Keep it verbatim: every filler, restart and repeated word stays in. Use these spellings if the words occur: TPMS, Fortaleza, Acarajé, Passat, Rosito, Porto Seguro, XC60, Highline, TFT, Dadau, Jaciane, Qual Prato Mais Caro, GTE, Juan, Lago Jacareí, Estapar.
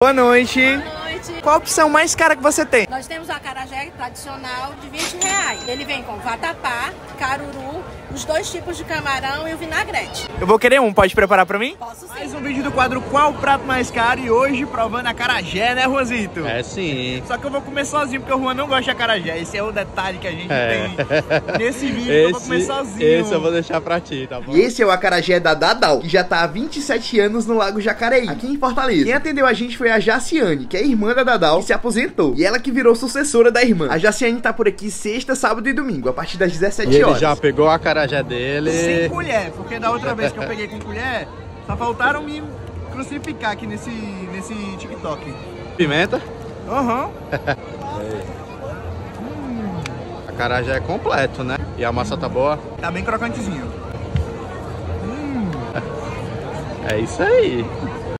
Boa noite. Boa noite. Qual a opção mais cara que você tem? Nós temos o acarajé tradicional de vinte reais. Ele vem com vatapá, caruru, os dois tipos de camarão e o vinagrete. Eu vou querer um, pode preparar pra mim? Posso sim. Mais um vídeo do quadro Qual Prato Mais Caro e hoje provando acarajé, né, Rosito? É sim. Só que eu vou comer sozinho, porque o Juan não gosta de acarajé. Esse é o detalhe que a gente é. tem nesse vídeo, esse, eu vou comer sozinho. Esse eu vou deixar pra ti, tá bom? E esse é o acarajé da Dadau, que já tá há vinte e sete anos no Lago Jacareí, aqui em Fortaleza. Quem atendeu a gente foi a Jaciane, que é a irmã da Dadau, que se aposentou. E ela que virou sucessora da irmã. A Jaciane tá por aqui sexta, sábado e domingo, a partir das dezessete horas. Ele já pegou a acarajé dele. Sem colher, porque da outra vez que eu peguei com colher, só faltaram me crucificar aqui nesse, nesse TikTok. Pimenta? Aham. Uhum. hum. Acarajé é completo, né? E a massa tá boa? Tá bem crocantezinho. Hum. É isso aí.